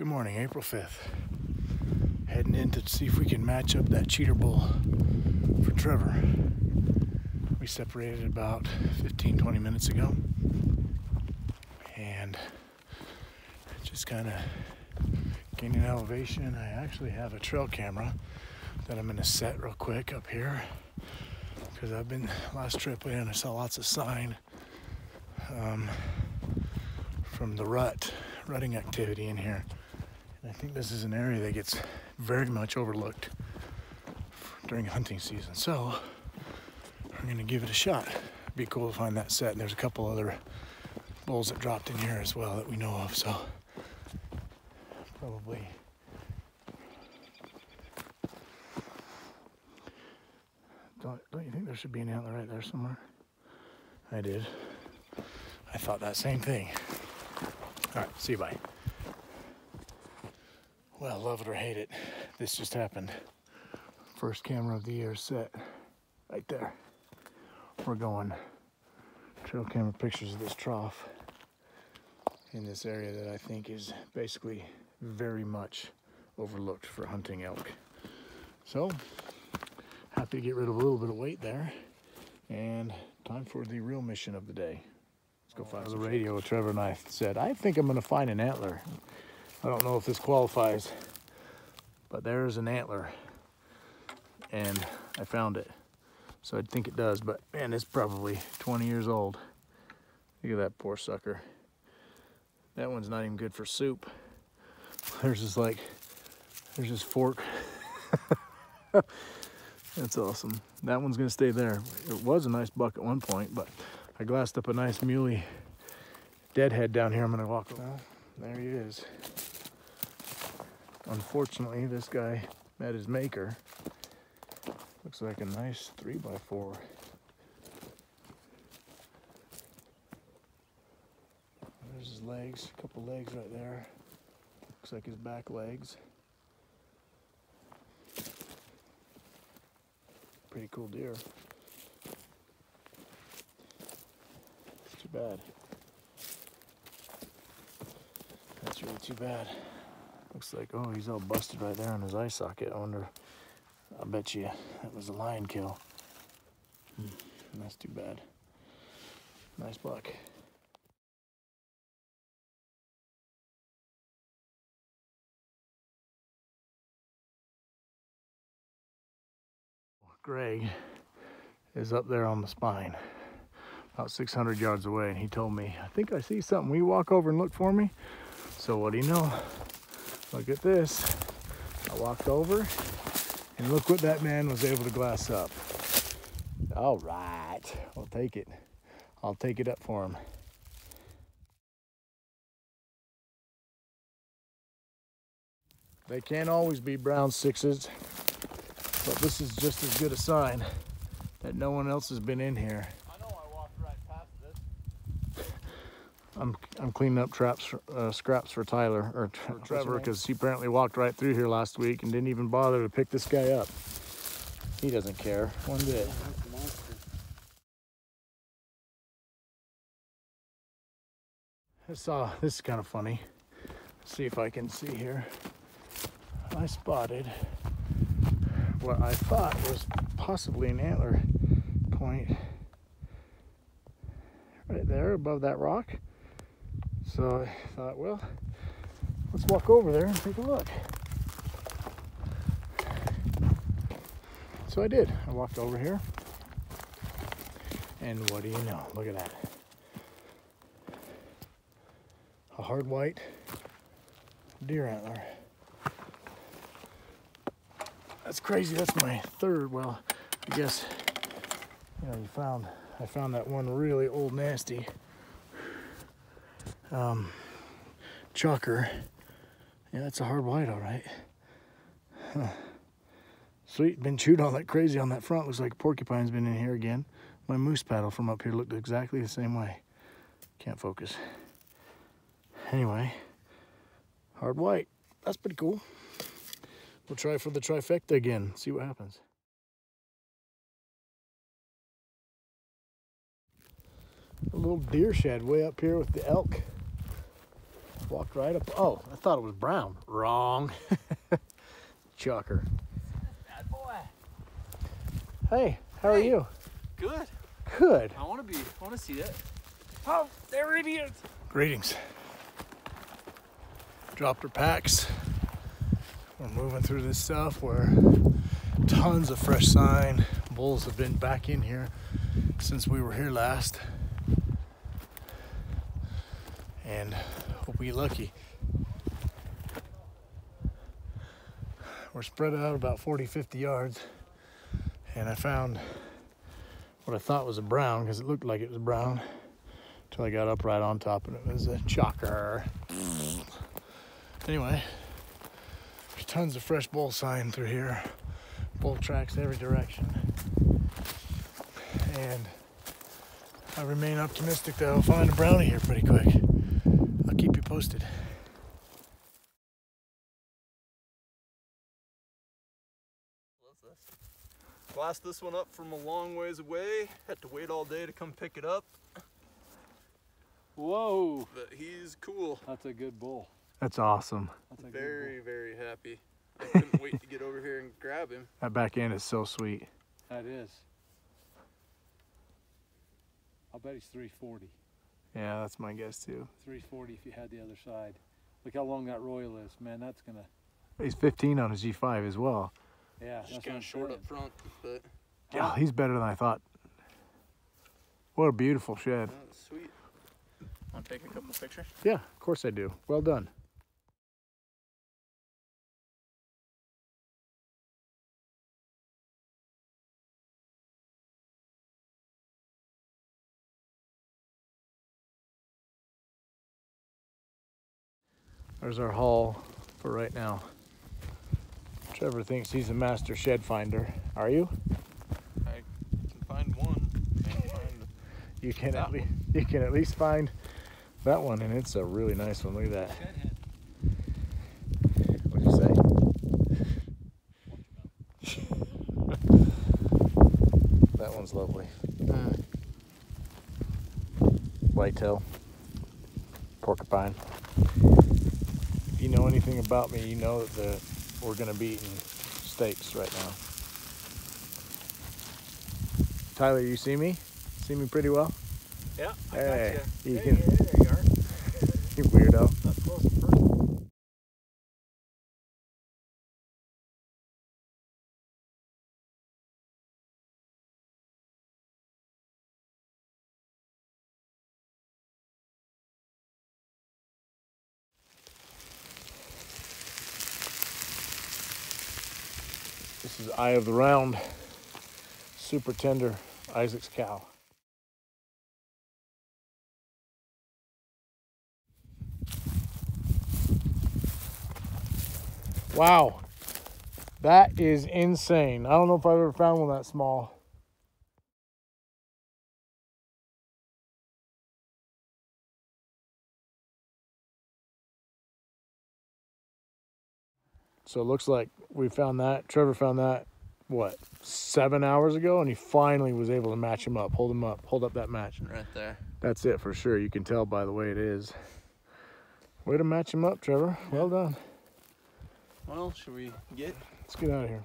Good morning, April 5th. Heading in to see if we can match up that cheater bull for Trevor. We separated about 15-20 minutes ago. And just kind of gaining elevation. I actually have a trail camera that I'm going to set real quick up here, because I've been, last trip in, I saw lots of sign from the rutting activity in here. And I think this is an area that gets very much overlooked during hunting season. So I'm going to give it a shot. It'd be cool to find that set. And there's a couple other bulls that dropped in here as well that we know of. So probably don't you think there should be an antler right there somewhere? I did. I thought that same thing. All right, see you, bye. Well, love it or hate it, this just happened. First camera of the year set right there. We're going trail camera pictures of this trough in this area that I think is basically very much overlooked for hunting elk. So, happy to get rid of a little bit of weight there. And time for the real mission of the day. Let's go find the radio. Trevor and I said, I think I'm going to find an antler. I don't know if this qualifies, but there's an antler, and I found it. So I think it does, but man, it's probably 20 years old. Look at that poor sucker. That one's not even good for soup. There's this fork. That's awesome. That one's going to stay there. It was a nice buck at one point, but I glassed up a nice muley deadhead down here. I'm gonna walk over. Well, there he is. Unfortunately, this guy met his maker. Looks like a nice 3x4. There's his legs, a couple legs right there. Looks like his back legs. Pretty cool deer. Too bad. That's really too bad. Looks like, oh, he's all busted right there in his eye socket. I wonder, I bet you that was a lion kill. That's too bad. Nice buck. Greg is up there on the spine, about 600 yards away, and he told me, I think I see something. Will you walk over and look for me? So what do you know? Look at this. I walked over, and look what that man was able to glass up. All right, I'll take it. I'll take it up for him. They can't always be brown sixes, but this is just as good a sign that no one else has been in here. I'm cleaning up scraps for Tyler, or Trevor, because he apparently walked right through here last week and didn't even bother to pick this guy up. He doesn't care one bit. I saw, this is kind of funny. Let's see if I can see here. I spotted what I thought was possibly an antler point right there above that rock. So I thought, well, let's walk over there and take a look. So I did. I walked over here. And what do you know? Look at that. A hard white deer antler. That's crazy. That's my third. Well, I guess, you know, I found that one really old nasty chalker. Yeah, that's a hard white, all right. Huh. Sweet, been chewed on like crazy on that front. Looks like a porcupine's been in here again. My moose paddle from up here looked exactly the same way. Can't focus. Anyway, hard white. That's pretty cool. We'll try for the trifecta again, see what happens. A little deer shed way up here with the elk. walked right up. Oh, I thought it was brown. Wrong. Chucker. Bad boy. Hey, how are you? Good. Good. I want to see that. Oh, there it is. Greetings. Dropped our packs. We're moving through this stuff where tons of fresh sign. Bulls have been back in here since we were here last. And we'll be lucky. We're spread out about 40, 50 yards. And I found what I thought was a brown, because it looked like it was brown, until I got up right on top and it was a chocker. Anyway, there's tons of fresh bull sign through here. Bull tracks every direction. And I remain optimistic that I'll find a brownie here pretty quick. I'll keep you posted. Blast this one up from a long ways away. Had to wait all day to come pick it up. Whoa! But he's cool. That's a good bull. That's awesome. That's very, very happy. I couldn't wait to get over here and grab him. That back end is so sweet. That is. I'll bet he's 340. Yeah, that's my guess too. 340 if you had the other side. Look how long that royal is, man. That's gonna. He's 15 on his G5 as well. Yeah, just kind of short up front, but yeah, he's better than I thought. What a beautiful shed. That's sweet. Want to take a couple pictures? Yeah, of course I do. Well done. There's our haul for right now. Trevor thinks he's a master shed finder. Are you? I can find one. You can at least find that one, and it's a really nice one. Look at that. What'd you say? That one's lovely. Whitetail, porcupine. If you know anything about me, you know that we're going to be eating steaks right now. Tyler, you see me? See me pretty well? Yeah, hey, I got you. Hey, there you are. You weirdo. Not close in person. This is Eye of the Round, super tender, Isaac's cow. Wow, that is insane. I don't know if I've ever found one that small. So it looks like we found that. Trevor found that, what, 7 hours ago? And he finally was able to match him up, hold up that match. Right there. That's it for sure. You can tell by the way it is. Way to match him up, Trevor. Well done. Well, should we get? Let's get out of here.